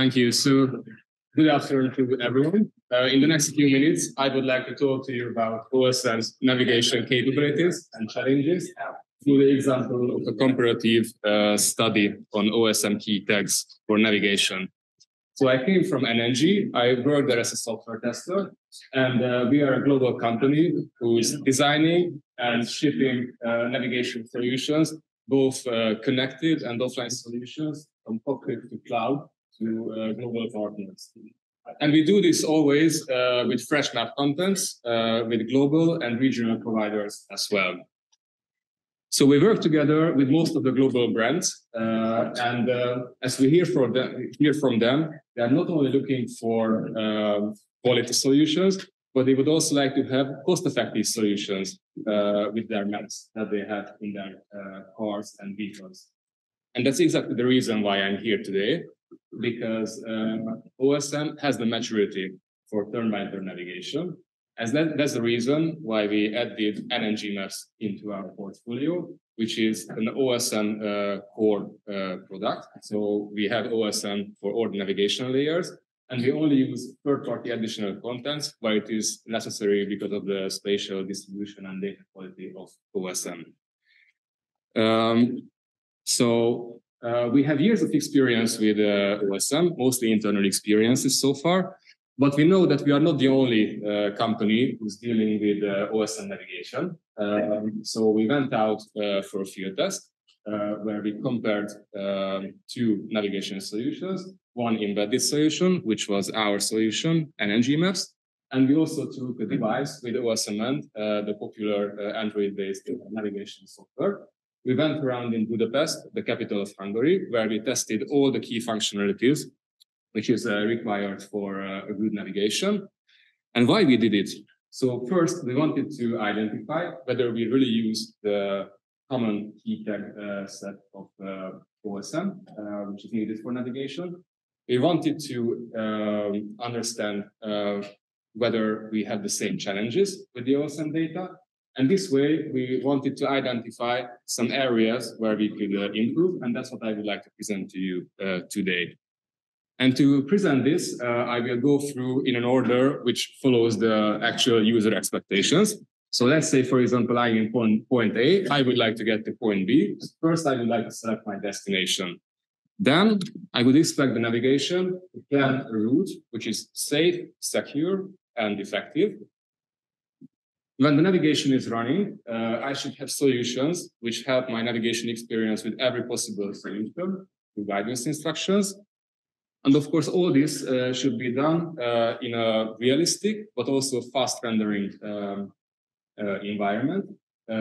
Thank you. So good afternoon to everyone. In the next few minutes, I would like to talk to you about OSM's navigation capabilities and challenges through the example of a comparative study on OSM key tags for navigation. So I came from NNG. I worked there as a software tester, and we are a global company who is designing and shipping navigation solutions, both connected and offline solutions from cockpit to cloud to global partners. And we do this always with fresh map contents, with global and regional providers as well. So we work together with most of the global brands, as we hear from them, they are not only looking for quality solutions, but they would also like to have cost-effective solutions with their maps that they have in their cars and vehicles. And that's exactly the reason why I'm here today, because OSM has the maturity for turn-by-turn navigation. And that's the reason why we added NNG maps into our portfolio, which is an OSM core product. So we have OSM for all the navigation layers, and we only use third-party additional contents where it is necessary because of the spatial distribution and data quality of OSM. We have years of experience with OSM, mostly internal experiences so far, but we know that we are not the only company who's dealing with OSM navigation. So we went out for a field test where we compared two navigation solutions, one embedded solution, which was our solution, NNG Maps, and we also took a device with OsmAnd, the popular Android-based navigation software. We went around in Budapest, the capital of Hungary, where we tested all the key functionalities, which is required for a good navigation, and why we did it. So first, we wanted to identify whether we really use the common key tag set of OSM, which is needed for navigation. We wanted to understand whether we have the same challenges with the OSM data. And this way, we wanted to identify some areas where we could improve, and that's what I would like to present to you today. And to present this, I will go through in an order which follows the actual user expectations. So let's say, for example, I'm in point A, I would like to get to point B. First, I would like to select my destination. Then I would expect the navigation to plan a route which is safe, secure, and effective. When the navigation is running, I should have solutions which help my navigation experience with every possible solution to guidance instructions. And of course, all this should be done in a realistic, but also fast rendering environment,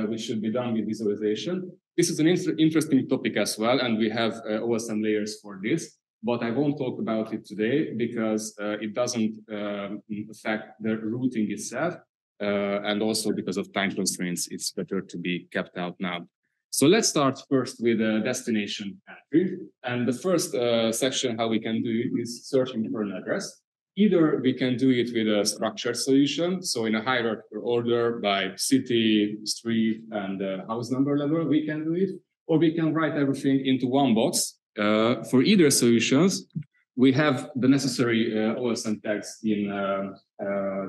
which should be done with visualization. This is an interesting topic as well, and we have OSM layers for this, but I won't talk about it today because it doesn't affect the routing itself. And also because of time constraints, it's better to be kept out now. So let's start first with a destination entry. And the first section, how we can do it, is searching for an address. Either we can do it with a structured solution, so in a hierarchical order by city, street, and house number level, we can do it. Or we can write everything into one box. For either solutions, we have the necessary OSM tags in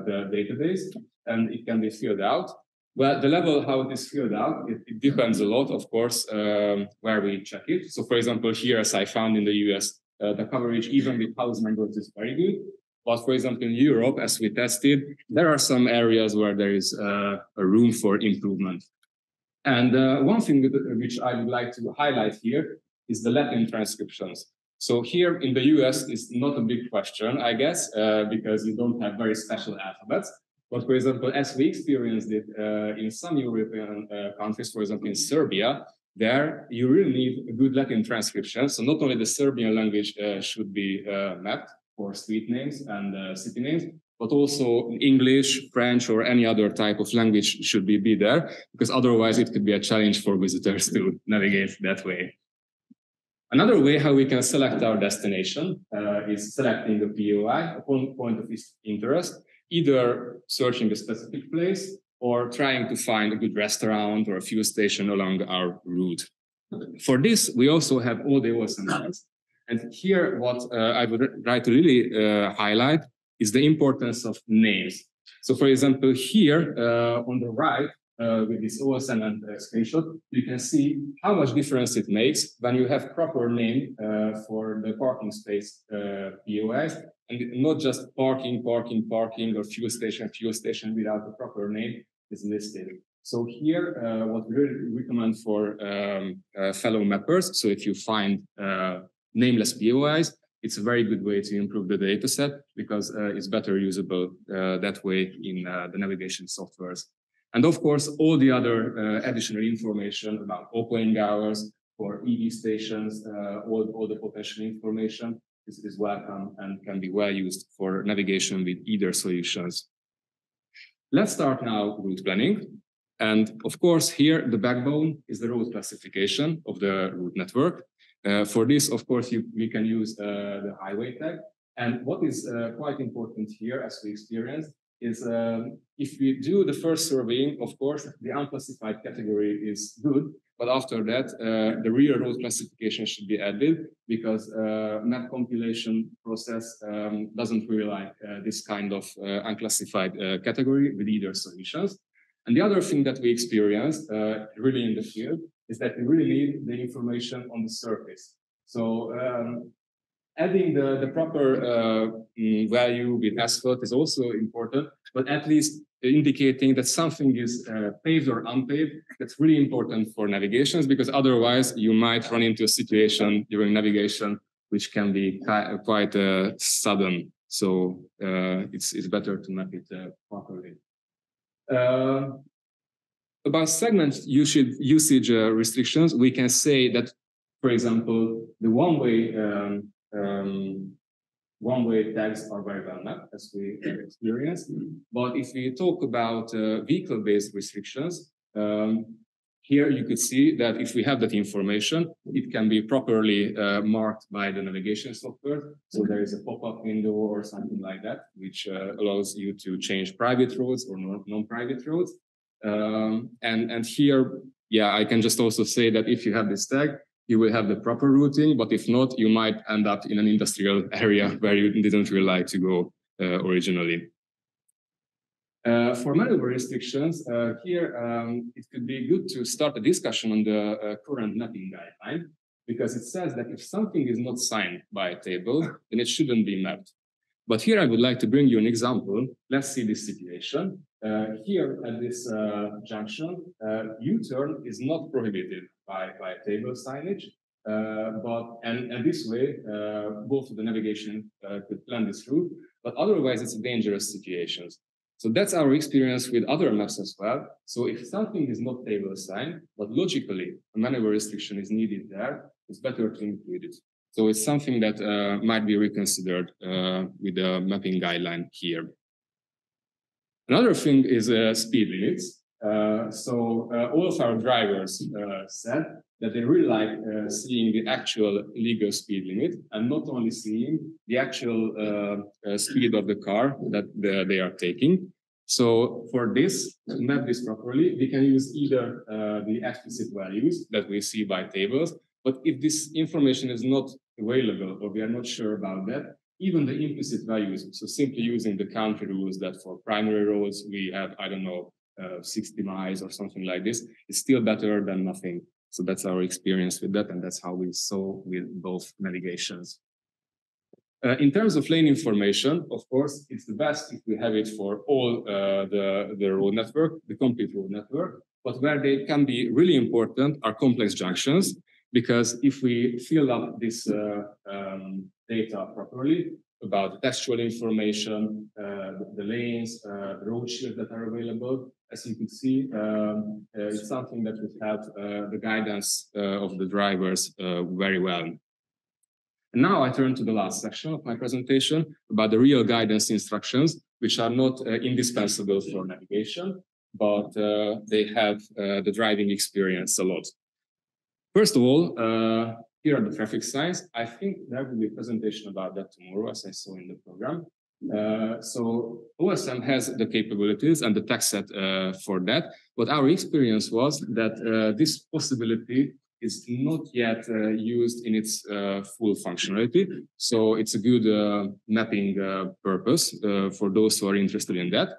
the database, and it can be filled out. Well, the level how it is filled out, it depends a lot, of course, where we check it. So, for example, here, as I found in the US, the coverage, even with house numbers, is very good. But, for example, in Europe, as we tested, there are some areas where there is a room for improvement. And one thing which I would like to highlight here is the Latin transcriptions. So here in the US, it's not a big question, I guess, because you don't have very special alphabets. But for example, as we experienced it in some European countries, for example, in Serbia, there you really need a good Latin transcription. So not only the Serbian language should be mapped for street names and city names, but also English, French, or any other type of language should be there, because otherwise it could be a challenge for visitors to navigate that way. Another way how we can select our destination is selecting a POI, a point of interest, either searching a specific place or trying to find a good restaurant or a fuel station along our route. For this, we also have all the OSM tags. And here, what I would try to really highlight is the importance of names. So, for example, here on the right, with this OSM and screenshot, you can see how much difference it makes when you have proper name for the parking space POIs, and not just parking, parking, parking, or fuel station without the proper name is listed. So here, what we really recommend for fellow mappers, so if you find nameless POIs, it's a very good way to improve the data set because it's better usable that way in the navigation softwares. And of course, all the other additional information about opening hours for EV stations, all the potential information is welcome and can be well used for navigation with either solutions. Let's start now route planning. And of course, here the backbone is the road classification of the route network. For this, of course, we can use the highway tag. And what is quite important here, as we experienced, is if we do the first surveying, of course, the unclassified category is good. But after that, the real road classification should be added because map compilation process doesn't really like this kind of unclassified category with either solutions. And the other thing that we experienced really in the field is that we really need the information on the surface. So adding the proper value with asphalt is also important, but at least indicating that something is paved or unpaved, that's really important for navigations, because otherwise you might run into a situation during navigation which can be quite sudden. So it's better to map it properly. About segment usage restrictions, we can say that, for example, the one-way tags are very well mapped, as we experienced. But if we talk about vehicle-based restrictions, here you could see that if we have that information, it can be properly marked by the navigation software. So there is a pop-up window or something like that, which allows you to change private roads or non-private roads. And here, yeah, I can just also say that if you have this tag, you will have the proper routing, but if not, you might end up in an industrial area where you didn't really like to go originally. For maneuver restrictions, here it could be good to start a discussion on the current mapping guideline, because it says that if something is not signed by a table, then it shouldn't be mapped. But here I would like to bring you an example. Let's see this situation. Here at this junction, U-turn is not prohibited by table signage, and this way, both the navigation could plan this route, but otherwise it's a dangerous situation. So that's our experience with other maps as well. So if something is not table signed, but logically a maneuver restriction is needed there, it's better to include it. So it's something that might be reconsidered with the mapping guideline here. Another thing is speed limits. All of our drivers said that they really like seeing the actual legal speed limit and not only seeing the actual speed of the car that they are taking. So for this, to map this properly, we can use either the explicit values that we see by tables, but if this information is not available or we are not sure about that, even the implicit values, so simply using the country rules that for primary roads we have, I don't know, 60 miles or something like this, is still better than nothing. So that's our experience with that, and that's how we saw with both navigations. In terms of lane information, of course, it's the best if we have it for all the road network, the complete road network, but where they can be really important are complex junctions, because if we fill up this data properly about textual information, the lanes, the road shields that are available, as you can see, it's something that would help the guidance of the drivers very well. And now I turn to the last section of my presentation about the real guidance instructions, which are not indispensable for navigation, but they help the driving experience a lot. First of all, here are the traffic signs. I think there will be a presentation about that tomorrow, as I saw in the program. So OSM has the capabilities and the tech set for that, but our experience was that this possibility is not yet used in its full functionality. So it's a good mapping purpose for those who are interested in that.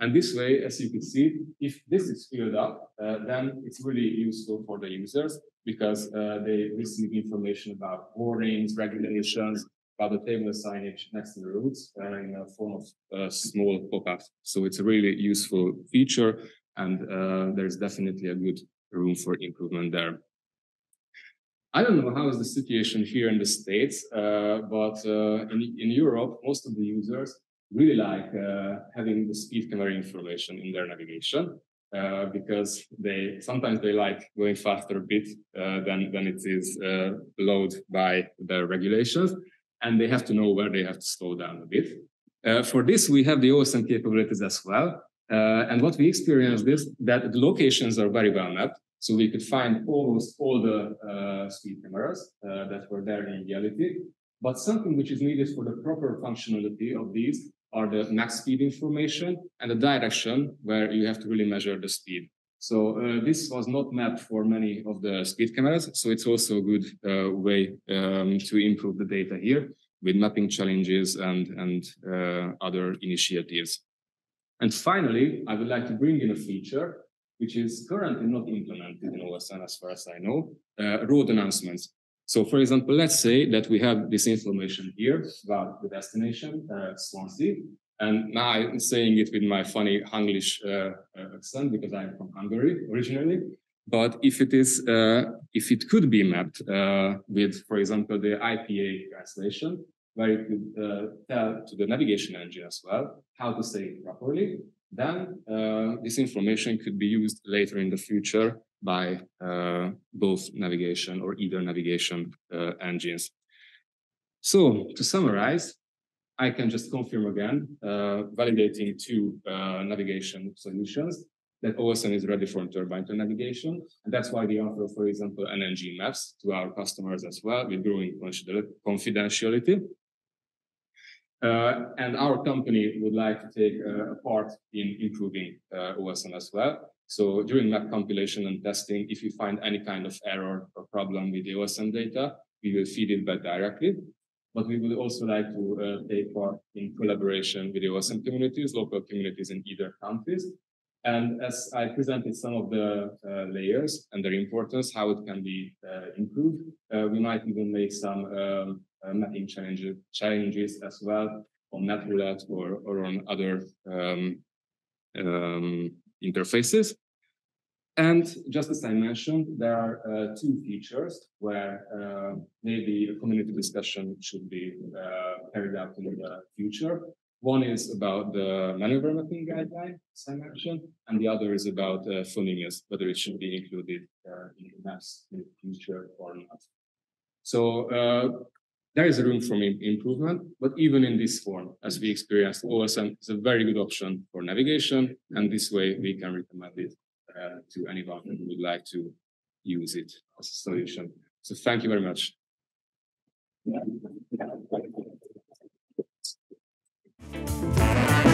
And this way, as you can see, if this is filled up, then it's really useful for the users because they receive information about warnings, regulations, about the table signage next to the routes in a form of small pop-ups. So it's a really useful feature, and there's definitely a good room for improvement there. I don't know how is the situation here in the States, but in Europe, most of the users really like having the speed camera information in their navigation because sometimes they like going faster a bit than it is allowed by the regulations, and they have to know where they have to slow down a bit. For this, we have the OSM capabilities as well. And what we experienced is that the locations are very well mapped. So we could find almost all the speed cameras that were there in reality. But something which is needed for the proper functionality of these are the max speed information and the direction where you have to really measure the speed. So this was not mapped for many of the speed cameras. So it's also a good way to improve the data here with mapping challenges and other initiatives. And finally, I would like to bring in a feature which is currently not implemented in OSM as far as I know, road announcements. So for example, let's say that we have this information here about the destination, Swansea. And now I'm saying it with my funny Hunglish accent because I'm from Hungary originally. But if it could be mapped with, for example, the IPA translation, where it could tell to the navigation engine as well how to say it properly, then this information could be used later in the future by both navigation or either navigation engines. So to summarize, I can just confirm again, validating two navigation solutions, that OSM is ready for turbine to navigation. And that's why we offer, for example, NNG maps to our customers as well with growing confidentiality. And our company would like to take a part in improving OSM as well. So during map compilation and testing, if you find any kind of error or problem with the OSM data, we will feed it back directly. But we would also like to take part in collaboration with the OSM communities, local communities in either countries. And as I presented some of the layers and their importance, how it can be improved, we might even make some mapping challenges as well on MapRoulette or on other interfaces. And just as I mentioned, there are two features where maybe a community discussion should be carried out in the future. One is about the maneuver mapping guideline, as I mentioned, and the other is about phoniness, whether it should be included in the maps in the future or not. So there is room for improvement, but even in this form, as we experienced, OSM is a very good option for navigation, and this way we can recommend it to anyone who would like to use it as a solution. So thank you very much. Yeah.